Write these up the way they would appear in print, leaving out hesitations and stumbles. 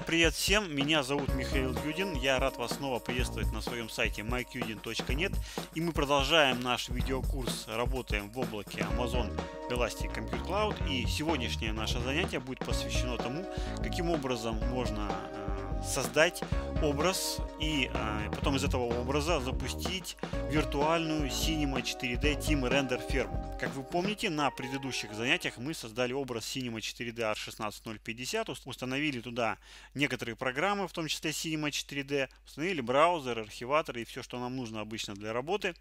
Друзья, привет всем! Меня зовут Михаил Юдин. Я рад вас снова приветствовать на своем сайте mikeudin.net. И мы продолжаем наш видеокурс «Работаем в облаке Amazon Elastic Compute Cloud». И сегодняшнее наше занятие будет посвящено тому, каким образом можно создать образ и потом из этого образа запустить виртуальную Cinema 4D Team Render ферму. Как вы помните, на предыдущих занятиях мы создали образ Cinema 4D R16050, установили туда некоторые программы, в том числе Cinema 4D, установили браузер, архиватор и все, что нам нужно обычно для работы.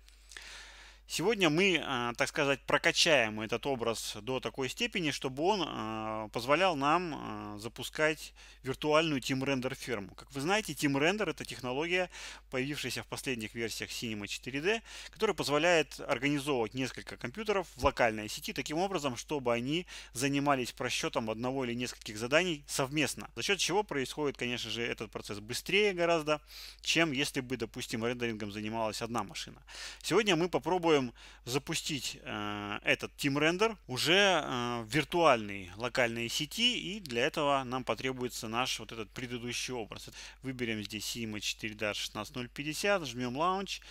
Сегодня мы, так сказать, прокачаем этот образ до такой степени, чтобы он позволял нам запускать виртуальную Team Render ферму. Как вы знаете, Team Render — это технология, появившаяся в последних версиях Cinema 4D, которая позволяет организовывать несколько компьютеров в локальной сети таким образом, чтобы они занимались просчетом одного или нескольких заданий совместно. За счет чего происходит, конечно же, этот процесс быстрее гораздо, чем если бы, допустим, рендерингом занималась одна машина. Сегодня мы попробуем запустить этот Team Render уже в виртуальной локальной сети, и для этого нам потребуется наш вот этот предыдущий образ. Выберем здесь Cinema 4D R16050, жмем Launch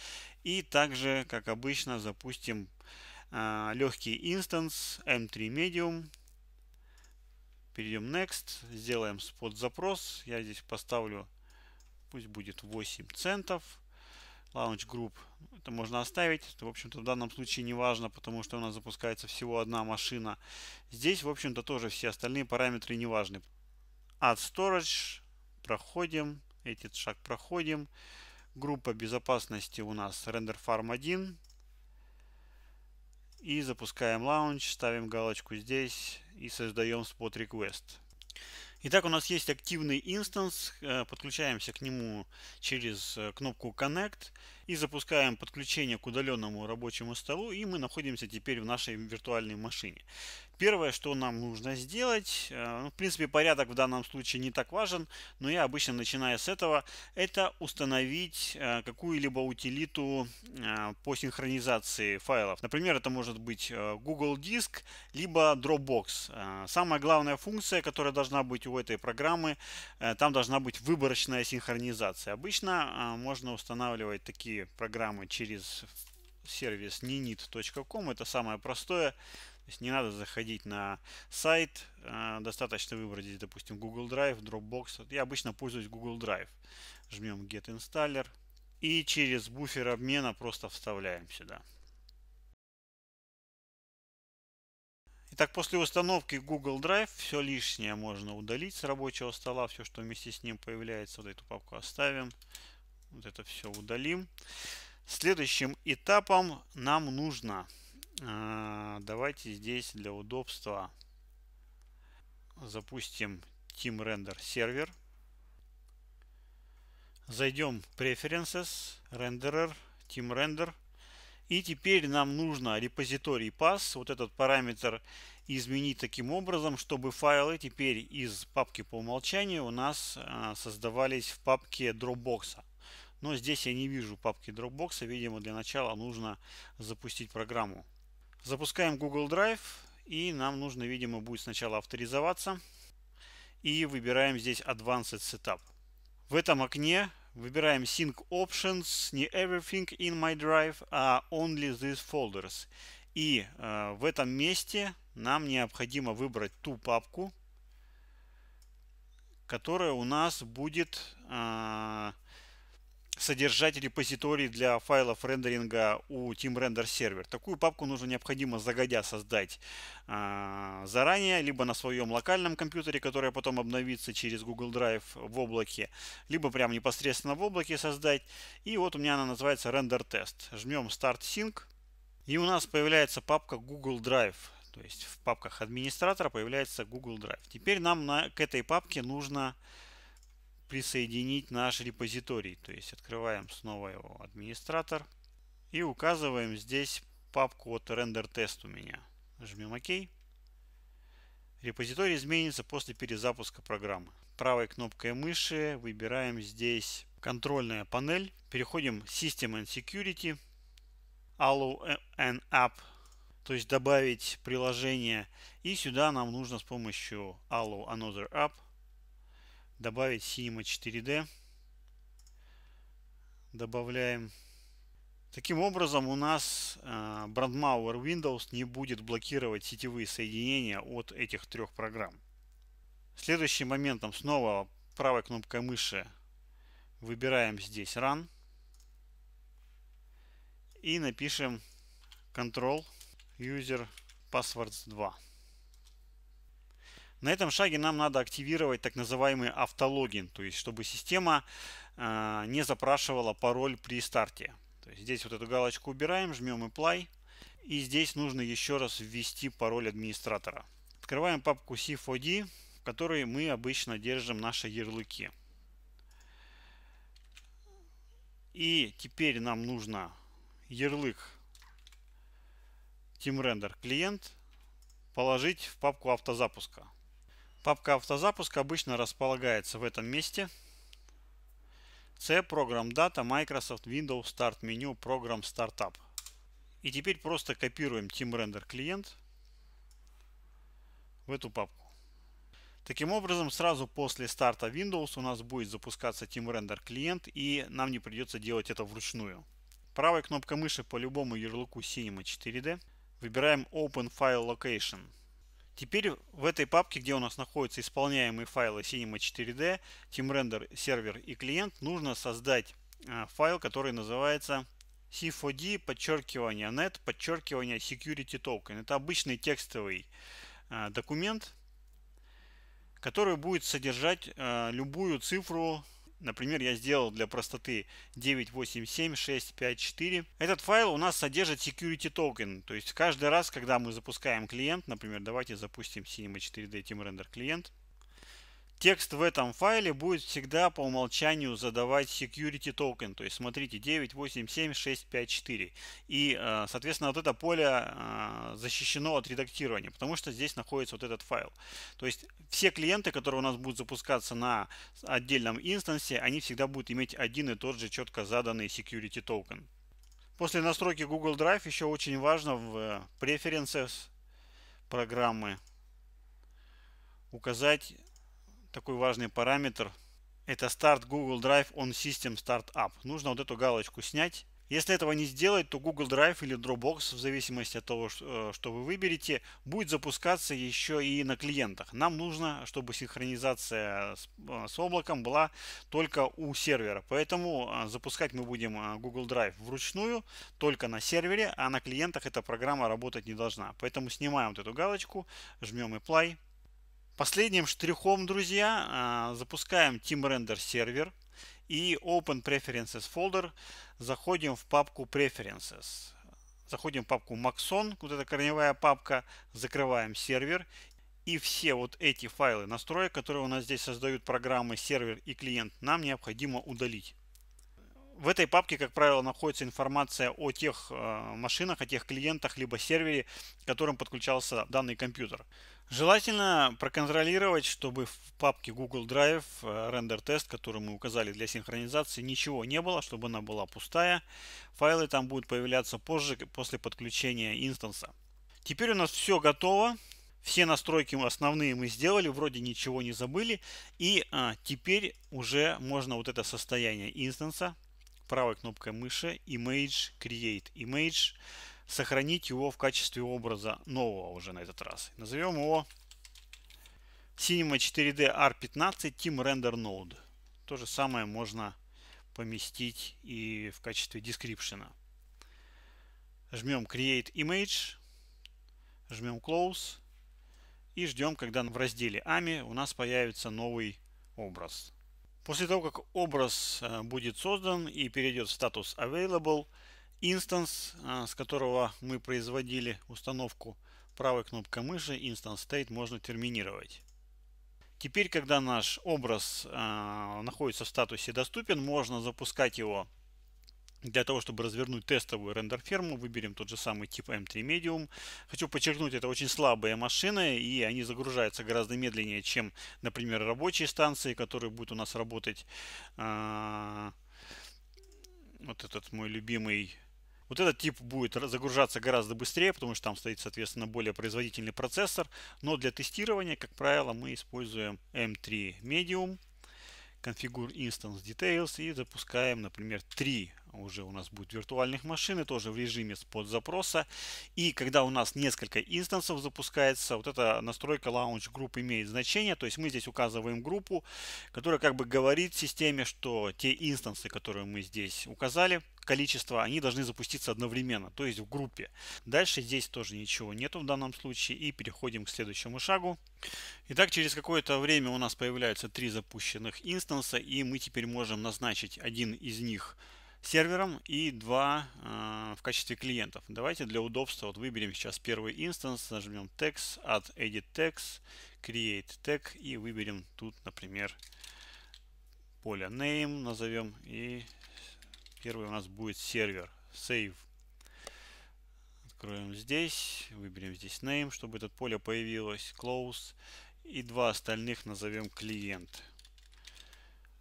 и также, как обычно, запустим легкий инстанс M3 Medium. Перейдем Next, сделаем спот запрос. Я здесь поставлю, пусть будет 8 центов. Launch Group это можно оставить, это, в общем-то, в данном случае не важно, потому что у нас запускается всего одна машина. Здесь, в общем-то, тоже все остальные параметры не важны. Add Storage проходим, этот шаг проходим. Группа безопасности у нас Render Farm 1. И запускаем Launch, ставим галочку здесь и создаем Spot Request. Итак, у нас есть активный инстанс, подключаемся к нему через кнопку Connect и запускаем подключение к удаленному рабочему столу, и мы находимся теперь в нашей виртуальной машине. Первое, что нам нужно сделать, в принципе, порядок в данном случае не так важен, но я обычно начинаю с этого, это установить какую-либо утилиту по синхронизации файлов. Например, это может быть Google Диск, либо Dropbox. Самая главная функция, которая должна быть у этой программы, там должна быть выборочная синхронизация. Обычно можно устанавливать такие программы через сервис ninite.com, это самое простое, то есть не надо заходить на сайт, достаточно выбрать здесь, допустим, Google Drive, Dropbox. Я обычно пользуюсь Google Drive, жмем Get Installer и через буфер обмена просто вставляем сюда. Так, после установки Google Drive все лишнее можно удалить с рабочего стола, все, что вместе с ним появляется. Вот эту папку оставим, вот это все удалим. Следующим этапом нам нужно, давайте здесь для удобства запустим Team Render сервер. Зайдем в Preferences, Renderer, Team Render. И теперь нам нужно репозиторий path, вот этот параметр, изменить таким образом, чтобы файлы теперь из папки по умолчанию у нас создавались в папке Dropbox. Но здесь я не вижу папки Dropbox, видимо, для начала нужно запустить программу. Запускаем Google Drive, и нам нужно, видимо, будет сначала авторизоваться. И выбираем здесь Advanced Setup. В этом окне выбираем Sync Options, не Everything in my drive, а Only these folders. И в этом месте нам необходимо выбрать ту папку, которая у нас будет содержать репозиторий для файлов рендеринга у Team Render сервер. Такую папку нужно необходимо загодя создать заранее, либо на своем локальном компьютере, который потом обновится через Google Drive в облаке, либо прям непосредственно в облаке создать. И вот у меня она называется Render Test. Жмем Start Sync, и у нас появляется папка Google Drive. То есть в папках администратора появляется Google Drive. Теперь нам к этой папке нужно присоединить наш репозиторий, то есть открываем снова его администратор и указываем здесь папку от Render Test у меня. Жмем ОК. Репозиторий изменится после перезапуска программы. Правой кнопкой мыши выбираем здесь контрольная панель, переходим в System and Security, Allow an app, то есть добавить приложение, и сюда нам нужно с помощью Allow another app добавить Cinema 4D. Добавляем. Таким образом у нас брандмауэр Windows не будет блокировать сетевые соединения от этих трех программ. Следующим моментом снова правой кнопкой мыши выбираем здесь Run и напишем Control User Passwords 2. На этом шаге нам надо активировать так называемый автологин, то есть чтобы система не запрашивала пароль при старте. То есть здесь вот эту галочку убираем, жмем Apply, и здесь нужно еще раз ввести пароль администратора. Открываем папку C4D, в которой мы обычно держим наши ярлыки. И теперь нам нужно ярлык Team Render клиент положить в папку автозапуска. Папка автозапуска обычно располагается в этом месте. C Program Data Microsoft Windows Start Menu Program Startup. И теперь просто копируем Team Render клиент в эту папку. Таким образом, сразу после старта Windows у нас будет запускаться Team Render клиент, и нам не придется делать это вручную. Правой кнопкой мыши по любому ярлыку Cinema 4D выбираем Open File Location. Теперь в этой папке, где у нас находятся исполняемые файлы Cinema 4D, Team Render, сервер и клиент, нужно создать файл, который называется C4D_NET_Security Token. Это обычный текстовый документ, который будет содержать любую цифру. Например, я сделал для простоты 987654. Этот файл у нас содержит security token. То есть каждый раз, когда мы запускаем клиент, например, давайте запустим Cinema 4D Team Render клиент, текст в этом файле будет всегда по умолчанию задавать security token. То есть смотрите, 987654. И, соответственно, вот это поле защищено от редактирования, потому что здесь находится вот этот файл. То есть все клиенты, которые у нас будут запускаться на отдельном инстансе, они всегда будут иметь один и тот же четко заданный security token. После настройки Google Drive еще очень важно в Preferences программы указать такой важный параметр. Это Start Google Drive on System Startup. Нужно вот эту галочку снять. Если этого не сделать, то Google Drive или Dropbox, в зависимости от того, что вы выберете, будет запускаться еще и на клиентах. Нам нужно, чтобы синхронизация с облаком была только у сервера. Поэтому запускать мы будем Google Drive вручную, только на сервере, а на клиентах эта программа работать не должна. Поэтому снимаем вот эту галочку, жмем Apply. Последним штрихом, друзья, запускаем Team Render сервер и Open Preferences folder, заходим в папку Preferences, заходим в папку Maxon, вот эта корневая папка, закрываем сервер, и все вот эти файлы настроек, которые у нас здесь создают программы сервер и клиент, нам необходимо удалить. В этой папке, как правило, находится информация о тех машинах, о тех клиентах, либо сервере, к которым подключался данный компьютер. Желательно проконтролировать, чтобы в папке Google Drive Render Test, который мы указали для синхронизации, ничего не было, чтобы она была пустая. Файлы там будут появляться позже, после подключения инстанса. Теперь у нас все готово. Все настройки основные мы сделали, вроде ничего не забыли. И теперь уже можно вот это состояние инстанса правой кнопкой мыши Image Create Image, сохранить его в качестве образа нового уже на этот раз. Назовем его Cinema 4D R16050 Team Render Node. То же самое можно поместить и в качестве description. Жмем Create Image, жмем Close и ждем, когда в разделе AMI у нас появится новый образ. После того, как образ будет создан и перейдет в статус Available, инстанс, с которого мы производили установку правой кнопкой мыши, Instance State, можно терминировать. Теперь, когда наш образ находится в статусе «Доступен», можно запускать его для того, чтобы развернуть тестовую рендер-ферму. Выберем тот же самый тип M3 Medium. Хочу подчеркнуть, это очень слабые машины, и они загружаются гораздо медленнее, чем, например, рабочие станции, которые будут у нас работать. Вот этот мой любимый. Вот этот тип будет загружаться гораздо быстрее, потому что там стоит, соответственно, более производительный процессор. Но для тестирования, как правило, мы используем M3 Medium. Configure Instance Details и запускаем, например, 3 уже у нас будет виртуальных машины, тоже в режиме под запроса. И когда у нас несколько инстансов запускается, вот эта настройка Launch Group имеет значение. То есть мы здесь указываем группу, которая как бы говорит системе, что те инстансы, которые мы здесь указали, количество, они должны запуститься одновременно, то есть в группе. Дальше здесь тоже ничего нету в данном случае. И переходим к следующему шагу. Итак, через какое-то время у нас появляются 3 запущенных инстанса, и мы теперь можем назначить один из них сервером и 2 в качестве клиентов. Давайте для удобства вот выберем сейчас первый инстанс, нажмем Text, Add Edit Text, Create Tag и выберем тут, например, поле Name назовем, и первый у нас будет сервер. Save. Откроем здесь, выберем здесь Name, чтобы это поле появилось, Close, и 2 остальных назовем клиент.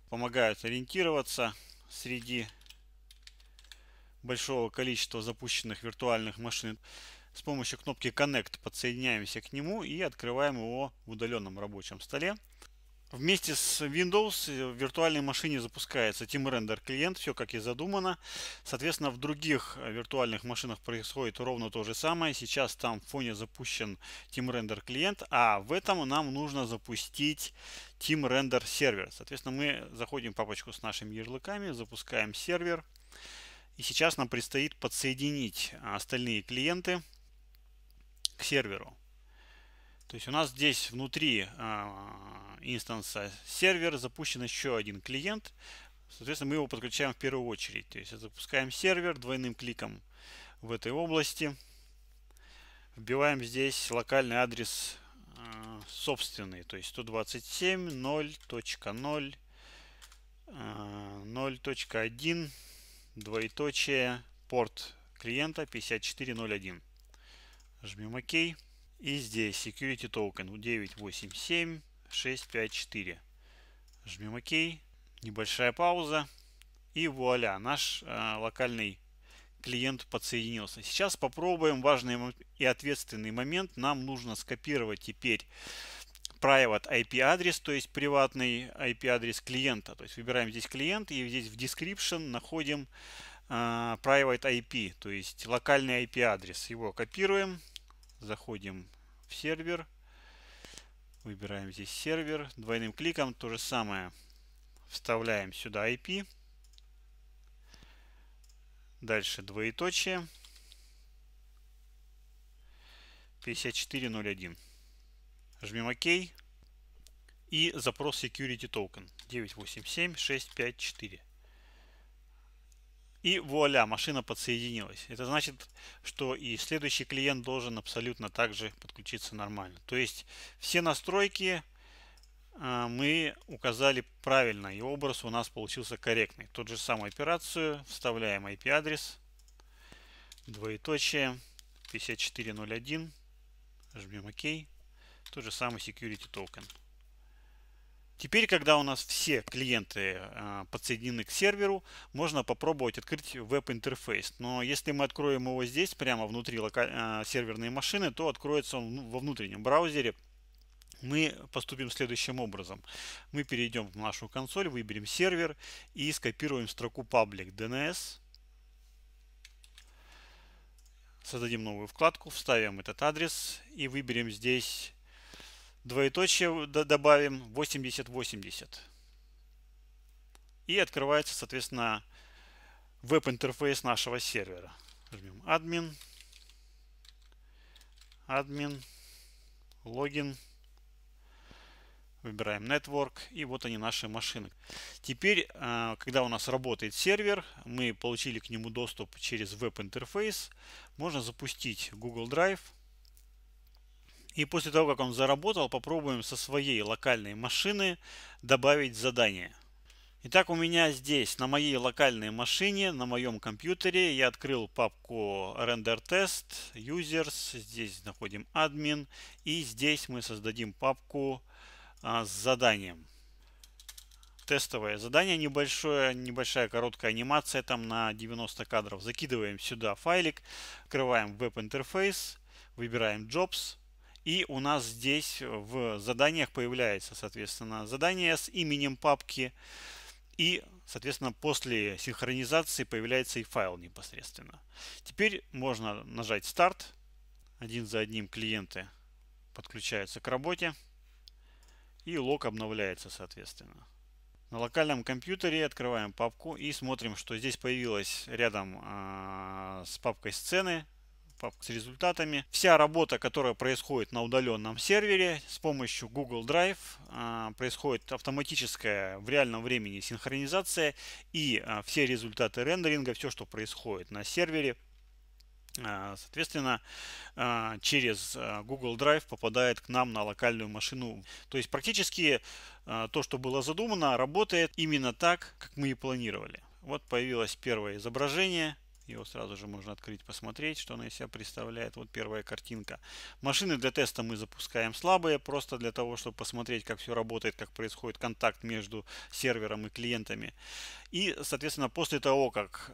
Помогают ориентироваться среди большого количества запущенных виртуальных машин. С помощью кнопки Connect подсоединяемся к нему и открываем его в удаленном рабочем столе. Вместе с Windows в виртуальной машине запускается Team Render клиент, все как и задумано. Соответственно, в других виртуальных машинах происходит ровно то же самое. Сейчас там в фоне запущен Team Render клиент, а в этом нам нужно запустить Team Render сервер. Соответственно, мы заходим в папочку с нашими ярлыками, запускаем сервер. И сейчас нам предстоит подсоединить остальные клиенты к серверу. То есть у нас здесь внутри инстанса сервер запущен еще один клиент. Соответственно, мы его подключаем в первую очередь. То есть запускаем сервер двойным кликом в этой области. Вбиваем здесь локальный адрес собственный. То есть 127.0.0.0.1 двоеточие порт клиента 5401. Жмем ОК. И здесь Security Token 987654. Жмем ОК. Небольшая пауза. И вуаля, наш локальный клиент подсоединился. Сейчас попробуем важный и ответственный момент. Нам нужно скопировать теперь Private IP адрес, то есть приватный IP адрес клиента. То есть выбираем здесь клиент и здесь в description находим Private IP, то есть локальный IP адрес. Его копируем, заходим в сервер, выбираем здесь сервер, двойным кликом то же самое, вставляем сюда IP, дальше двоеточие 5401. Жмем ОК и запрос Security Token 987654. И вуаля, машина подсоединилась. Это значит, что и следующий клиент должен абсолютно также подключиться нормально. То есть все настройки мы указали правильно, и образ у нас получился корректный. Тот же самую операцию вставляем IP-адрес, двоеточие 5401, жмем ОК. Тот же самый Security Token. Теперь, когда у нас все клиенты подсоединены к серверу, можно попробовать открыть веб-интерфейс. Но если мы откроем его здесь, прямо внутри серверной машины, то откроется он во внутреннем браузере. Мы поступим следующим образом. Мы перейдем в нашу консоль, выберем сервер и скопируем строку public DNS. Создадим новую вкладку, вставим этот адрес и выберем здесь двоеточие, добавим 8080. И открывается, соответственно, веб-интерфейс нашего сервера. Жмем админ, админ, логин, выбираем network, и вот они, наши машины. Теперь, когда у нас работает сервер, мы получили к нему доступ через веб-интерфейс, можно запустить Google Drive. И после того, как он заработал, попробуем со своей локальной машины добавить задание. Итак, у меня здесь на моей локальной машине, на моем компьютере, я открыл папку Render Test, Users, здесь находим Admin, и здесь мы создадим папку с заданием. Тестовое задание небольшое, небольшая короткая анимация там на 90 кадров. Закидываем сюда файлик, открываем веб-интерфейс, выбираем Jobs. И у нас здесь в заданиях появляется, соответственно, задание с именем папки. И, соответственно, после синхронизации появляется и файл непосредственно. Теперь можно нажать «Старт». Один за одним клиенты подключаются к работе. И лог обновляется, соответственно. На локальном компьютере открываем папку и смотрим, что здесь появилось рядом с папкой «Сцены». Папку с результатами. Вся работа, которая происходит на удаленном сервере с помощью Google Drive, происходит автоматическая в реальном времени синхронизация, и все результаты рендеринга, все, что происходит на сервере, соответственно, через Google Drive попадает к нам на локальную машину. То есть практически то, что было задумано, работает именно так, как мы и планировали. Вот появилось первое изображение. Его сразу же можно открыть, посмотреть, что она из себя представляет. Вот первая картинка. Машины для теста мы запускаем слабые, просто для того, чтобы посмотреть, как все работает, как происходит контакт между сервером и клиентами. И, соответственно, после того, как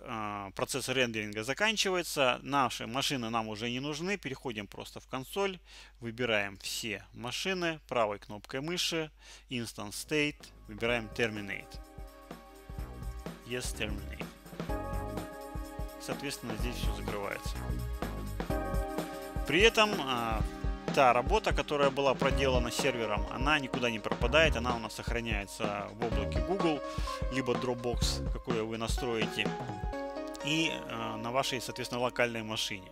процесс рендеринга заканчивается, наши машины нам уже не нужны. Переходим просто в консоль, выбираем все машины, правой кнопкой мыши, Instance State, выбираем Terminate. Yes, Terminate. Соответственно, здесь все закрывается. При этом та работа, которая была проделана сервером, она никуда не пропадает. Она у нас сохраняется в облаке Google, либо Dropbox, какое вы настроите, и на вашей, соответственно, локальной машине.